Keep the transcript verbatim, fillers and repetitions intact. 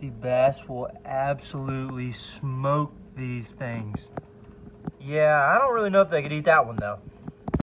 the bass will absolutely smoke these things. Yeah, I don't really know if they could eat that one though.